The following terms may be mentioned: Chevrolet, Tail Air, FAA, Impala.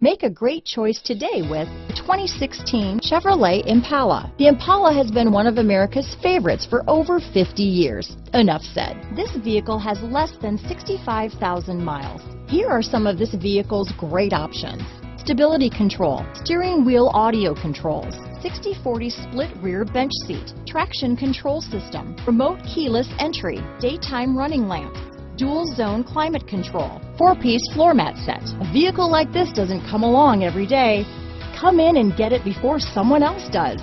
Make a great choice today with the 2016 Chevrolet Impala. The Impala has been one of America's favorites for over 50 years. Enough said. This vehicle has less than 65,000 miles. Here are some of this vehicle's great options. Stability control, steering wheel audio controls, 60/40 split rear bench seat, traction control system, remote keyless entry, daytime running lamps, dual zone climate control, 4-piece floor mat set. A vehicle like this doesn't come along every day. Come in and get it before someone else does.